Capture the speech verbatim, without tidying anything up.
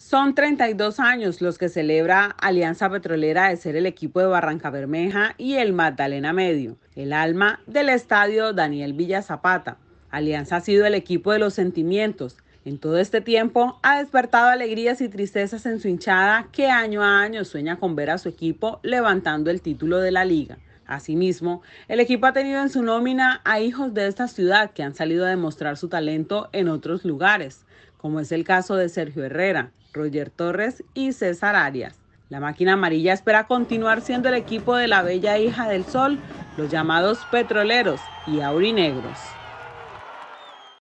Son treinta y dos años los que celebra Alianza Petrolera de ser el equipo de Barrancabermeja y el Magdalena Medio, el alma del estadio Daniel Villa Zapata. Alianza ha sido el equipo de los sentimientos. En todo este tiempo ha despertado alegrías y tristezas en su hinchada que año a año sueña con ver a su equipo levantando el título de la liga. Asimismo, el equipo ha tenido en su nómina a hijos de esta ciudad que han salido a demostrar su talento en otros lugares, como es el caso de Sergio Herrera, Roger Torres y César Arias. La máquina amarilla espera continuar siendo el equipo de la bella hija del sol, los llamados petroleros y aurinegros.